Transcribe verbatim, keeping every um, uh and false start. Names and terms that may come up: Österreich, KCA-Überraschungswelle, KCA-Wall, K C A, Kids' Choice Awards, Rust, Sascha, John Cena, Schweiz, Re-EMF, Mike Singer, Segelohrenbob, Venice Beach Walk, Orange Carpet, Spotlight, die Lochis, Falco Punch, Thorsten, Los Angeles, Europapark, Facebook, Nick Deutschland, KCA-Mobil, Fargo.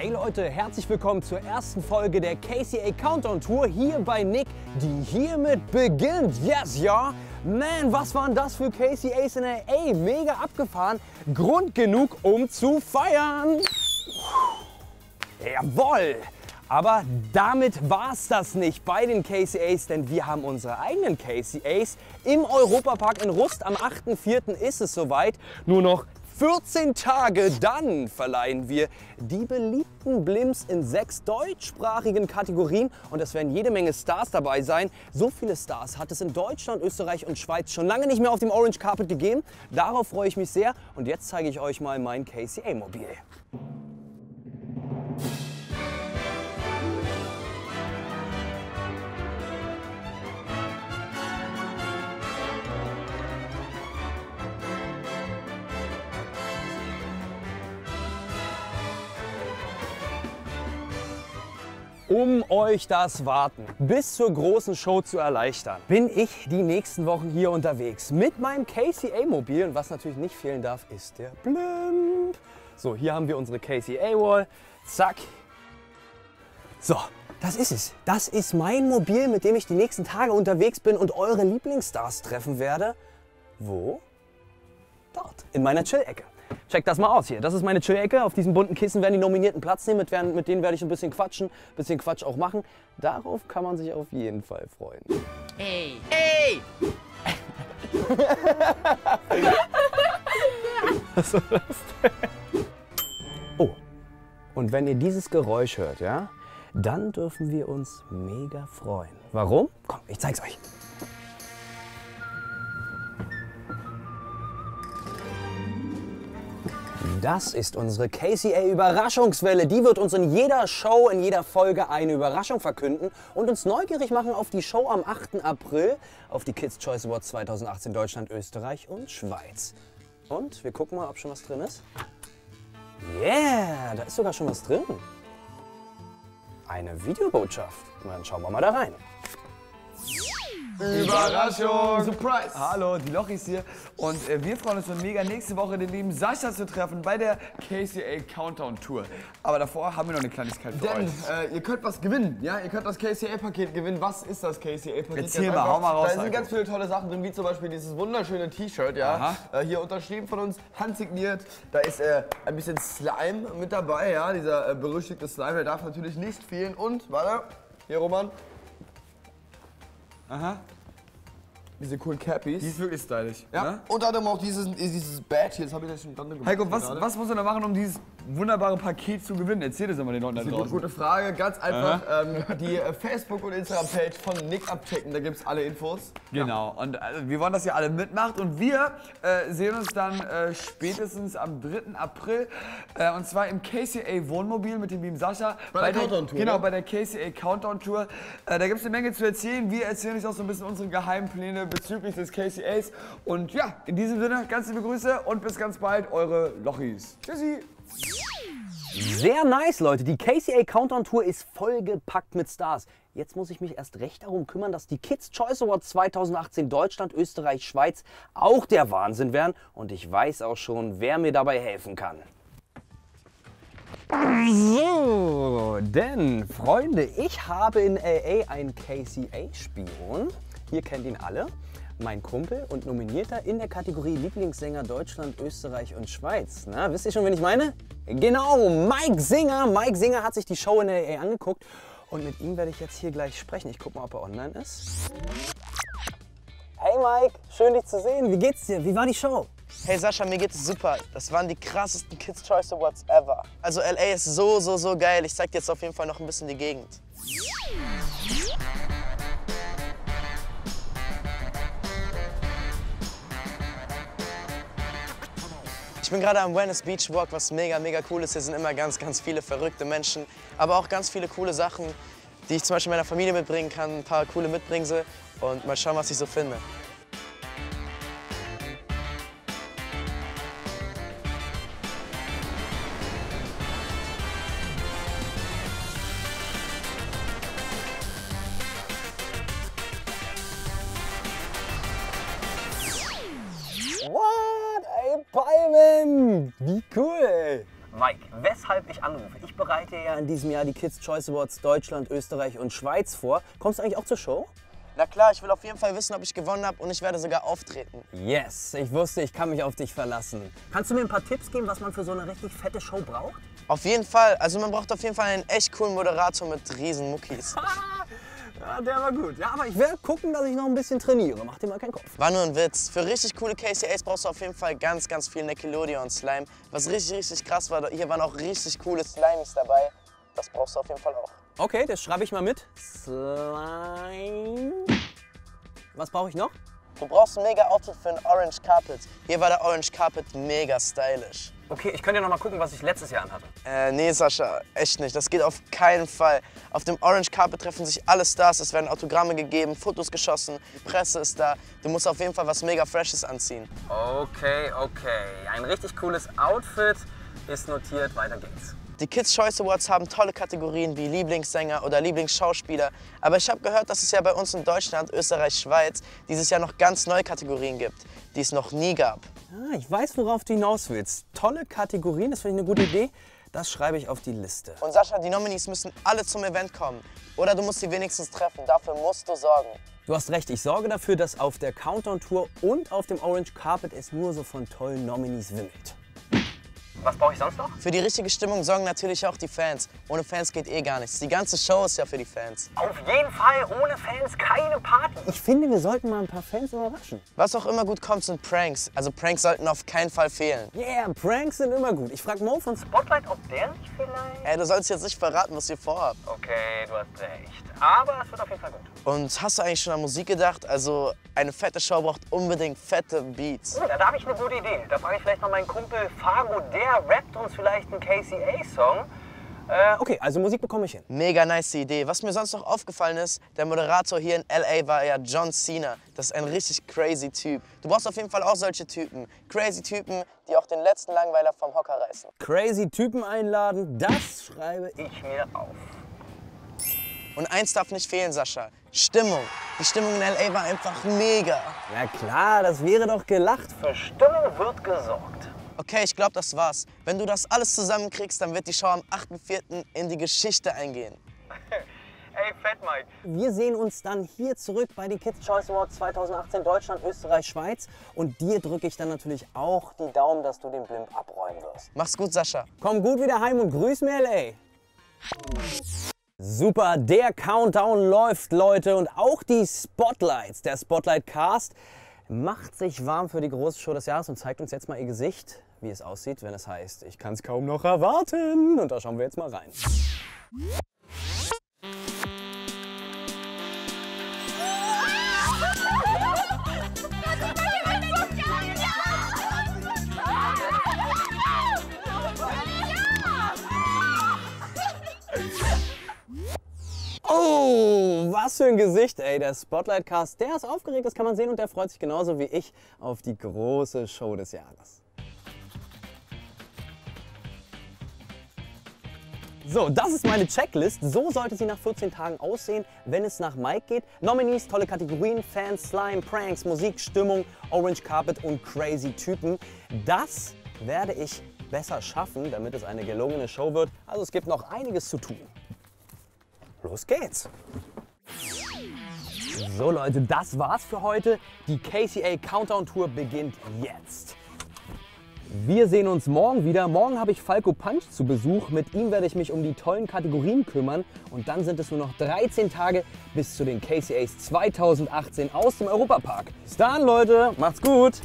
Hey Leute, herzlich willkommen zur ersten Folge der K C A Countdown Tour hier bei Nick, die hiermit beginnt. Yes, ja. Man, was waren das für K C As in L A? Mega abgefahren. Grund genug, um zu feiern. Jawohl. Aber damit war es das nicht bei den K C As, denn wir haben unsere eigenen K C As. Im Europapark in Rust am achten vierten ist es soweit. Nur noch vierzehn Tage, dann verleihen wir die beliebten Blimps in sechs deutschsprachigen Kategorien und es werden jede Menge Stars dabei sein. So viele Stars hat es in Deutschland, Österreich und Schweiz schon lange nicht mehr auf dem Orange Carpet gegeben. Darauf freue ich mich sehr und jetzt zeige ich euch mal mein K C A-Mobil. Um euch das Warten bis zur großen Show zu erleichtern, bin ich die nächsten Wochen hier unterwegs mit meinem K C A-Mobil. Und was natürlich nicht fehlen darf, ist der Blimp. So, hier haben wir unsere K C A-Wall. Zack. So, das ist es. Das ist mein Mobil, mit dem ich die nächsten Tage unterwegs bin und eure Lieblingsstars treffen werde. Wo? Dort, in meiner Chill-Ecke. Check das mal aus hier. Das ist meine Chill-Ecke. Auf diesen bunten Kissen werden die Nominierten Platz nehmen. Mit, werden, mit denen werde ich ein bisschen quatschen, ein bisschen Quatsch auch machen. Darauf kann man sich auf jeden Fall freuen. Ey! Ey! Was war das denn? Oh, und wenn ihr dieses Geräusch hört, ja, dann dürfen wir uns mega freuen. Warum? Komm, ich zeig's euch. Das ist unsere K C A-Überraschungswelle. Die wird uns in jeder Show, in jeder Folge eine Überraschung verkünden und uns neugierig machen auf die Show am achten April, auf die Kids' Choice Awards zweitausendachtzehn Deutschland, Österreich und Schweiz. Und wir gucken mal, ob schon was drin ist. Yeah, da ist sogar schon was drin. Eine Videobotschaft. Dann schauen wir mal da rein. Überraschung! Surprise! Hallo, die Lochis hier und äh, wir freuen uns mega, nächste Woche den lieben Sascha zu treffen bei der K C A Countdown Tour. Aber davor haben wir noch eine Kleinigkeit für Denn, euch. Denn äh, ihr könnt was gewinnen, ja? Ihr könnt das K C A-Paket gewinnen. Was ist das K C A-Paket? Erzähl mal, hau mal raus. Da sind Alko. ganz viele tolle Sachen drin, wie zum Beispiel dieses wunderschöne T-Shirt, ja? Äh, hier unterschrieben von uns, handsigniert. Da ist äh, ein bisschen Slime mit dabei, ja? Dieser äh, berüchtigte Slime, der darf natürlich nicht fehlen. Und, warte, hier Roman. Aha. Diese coolen Cappies. Die ist wirklich stylisch. Ja. Ne? Und dann haben wir auch dieses, dieses Badge hier. Das habe ich jetzt schon dran gemacht. Heiko, was, was muss man da machen, um dieses wunderbare Paket zu gewinnen? Erzähl das mal den Leuten da draußen. Das ist eine gute Frage. Ganz einfach ähm, die Facebook- und Instagram-Page von Nick abchecken. Da gibt es alle Infos. Genau. Ja. Und also, wir wollen, dass ihr alle mitmacht. Und wir äh, sehen uns dann äh, spätestens am dritten April. Äh, und zwar im K C A-Wohnmobil mit dem lieben Sascha. Bei, bei der Countdown-Tour. Genau, bei der K C A-Countdown-Tour. Äh, da gibt es eine Menge zu erzählen. Wir erzählen euch auch so ein bisschen unsere geheimen Pläne bezüglich des K C As. Und ja, in diesem Sinne, ganz liebe Grüße und bis ganz bald, eure Lochis. Tschüssi! Sehr nice, Leute. Die K C A Countdown Tour ist vollgepackt mit Stars. Jetzt muss ich mich erst recht darum kümmern, dass die Kids' Choice Awards zweitausendachtzehn Deutschland, Österreich, Schweiz auch der Wahnsinn werden. Und ich weiß auch schon, wer mir dabei helfen kann. So, denn, Freunde, ich habe in L A einen K C A-Spion. Hier kennt ihn alle, mein Kumpel und Nominierter in der Kategorie Lieblingssänger Deutschland, Österreich und Schweiz. Na, wisst ihr schon, wen ich meine? Genau, Mike Singer. Mike Singer hat sich die Show in L A angeguckt und mit ihm werde ich jetzt hier gleich sprechen. Ich guck mal, ob er online ist. Hey Mike, schön dich zu sehen. Wie geht's dir? Wie war die Show? Hey Sascha, mir geht's super. Das waren die krassesten Kids' Choice Awards ever. Also L A ist so, so, so geil. Ich zeig dir jetzt auf jeden Fall noch ein bisschen die Gegend. Ich bin gerade am Venice Beach Walk, was mega, mega cool ist. Hier sind immer ganz, ganz viele verrückte Menschen, aber auch ganz viele coole Sachen, die ich zum Beispiel meiner Familie mitbringen kann, ein paar coole Mitbringsel und mal schauen, was ich so finde. Wie cool, ey. Mike, weshalb ich anrufe? Ich bereite ja in diesem Jahr die Kids' Choice Awards Deutschland, Österreich und Schweiz vor. Kommst du eigentlich auch zur Show? Na klar, ich will auf jeden Fall wissen, ob ich gewonnen habe und ich werde sogar auftreten. Yes, ich wusste, ich kann mich auf dich verlassen. Kannst du mir ein paar Tipps geben, was man für so eine richtig fette Show braucht? Auf jeden Fall. Also man braucht auf jeden Fall einen echt coolen Moderator mit riesen Muckis. Ja, der war gut. Ja, aber ich werde gucken, dass ich noch ein bisschen trainiere. Mach dir mal keinen Kopf. War nur ein Witz. Für richtig coole K C As brauchst du auf jeden Fall ganz, ganz viel Nickelodeon-Slime. Was richtig, richtig krass war, hier waren auch richtig coole Slimes dabei. Das brauchst du auf jeden Fall auch. Okay, das schreibe ich mal mit. Slime. Was brauche ich noch? Du brauchst ein mega Outfit für ein Orange Carpet. Hier war der Orange Carpet mega stylisch. Okay, ich könnte ja noch mal gucken, was ich letztes Jahr anhatte. Äh, nee, Sascha, echt nicht. Das geht auf keinen Fall. Auf dem Orange Carpet treffen sich alle Stars. Es werden Autogramme gegeben, Fotos geschossen, die Presse ist da. Du musst auf jeden Fall was mega Freshes anziehen. Okay, okay. Ein richtig cooles Outfit ist notiert. Weiter geht's. Die Kids' Choice Awards haben tolle Kategorien wie Lieblingssänger oder Lieblingsschauspieler. Aber ich habe gehört, dass es ja bei uns in Deutschland, Österreich, Schweiz dieses Jahr noch ganz neue Kategorien gibt, die es noch nie gab. Ah, ich weiß, worauf du hinaus willst. Tolle Kategorien, das finde ich eine gute Idee. Das schreibe ich auf die Liste. Und Sascha, die Nominees müssen alle zum Event kommen. Oder du musst sie wenigstens treffen. Dafür musst du sorgen. Du hast recht, ich sorge dafür, dass auf der Countdown-Tour und auf dem Orange Carpet es nur so von tollen Nominees wimmelt. Was brauche ich sonst noch? Für die richtige Stimmung sorgen natürlich auch die Fans. Ohne Fans geht eh gar nichts. Die ganze Show ist ja für die Fans. Auf jeden Fall ohne Fans keine Party. Ich finde, wir sollten mal ein paar Fans überraschen. Was auch immer gut kommt, sind Pranks. Also Pranks sollten auf keinen Fall fehlen. Yeah, Pranks sind immer gut. Ich frage Mo von Spotlight, ob der nicht vielleicht... Ey, du sollst jetzt nicht verraten, was ihr vorhabt. Okay, du hast recht. Aber es wird auf jeden Fall gut. Und hast du eigentlich schon an Musik gedacht? Also eine fette Show braucht unbedingt fette Beats. Oh, da habe ich eine gute Idee. Da frage ich vielleicht noch meinen Kumpel Fargo, der rappt uns vielleicht einen K C A-Song. Äh, okay, also Musik bekomme ich hin. Mega nice Idee. Was mir sonst noch aufgefallen ist, der Moderator hier in L A war ja John Cena. Das ist ein richtig crazy Typ. Du brauchst auf jeden Fall auch solche Typen. Crazy Typen, die auch den letzten Langweiler vom Hocker reißen. Crazy Typen einladen, das schreibe ich mir auf. Und eins darf nicht fehlen, Sascha. Stimmung. Die Stimmung in L A war einfach mega. Ja klar, das wäre doch gelacht. Für Stimmung wird gesorgt. Okay, ich glaube, das war's. Wenn du das alles zusammenkriegst, dann wird die Show am achten vierten in die Geschichte eingehen. Ey, Fett Mike. Wir sehen uns dann hier zurück bei den Kids' Choice Awards zweitausendachtzehn Deutschland, Österreich, Schweiz. Und dir drücke ich dann natürlich auch die Daumen, dass du den Blimp abräumen wirst. Mach's gut, Sascha. Komm gut wieder heim und grüß mir L A. Super, der Countdown läuft, Leute. Und auch die Spotlights, der Spotlight Cast, macht sich warm für die große Show des Jahres und zeigt uns jetzt mal ihr Gesicht, wie es aussieht, wenn es heißt, ich kann es kaum noch erwarten. Und da schauen wir jetzt mal rein. Oh, was für ein Gesicht, ey. Der Spotlight-Cast, der ist aufgeregt, das kann man sehen. Und der freut sich genauso wie ich auf die große Show des Jahres. So, das ist meine Checklist. So sollte sie nach vierzehn Tagen aussehen, wenn es nach Mike geht. Nominees, tolle Kategorien, Fans, Slime, Pranks, Musik, Stimmung, Orange Carpet und crazy Typen. Das werde ich besser schaffen, damit es eine gelungene Show wird. Also es gibt noch einiges zu tun. Los geht's! So Leute, das war's für heute. Die K C A Countdown Tour beginnt jetzt. Wir sehen uns morgen wieder. Morgen habe ich Falco Punch zu Besuch. Mit ihm werde ich mich um die tollen Kategorien kümmern. Und dann sind es nur noch dreizehn Tage bis zu den K C As zweitausendachtzehn aus dem Europapark. Bis dann Leute, macht's gut!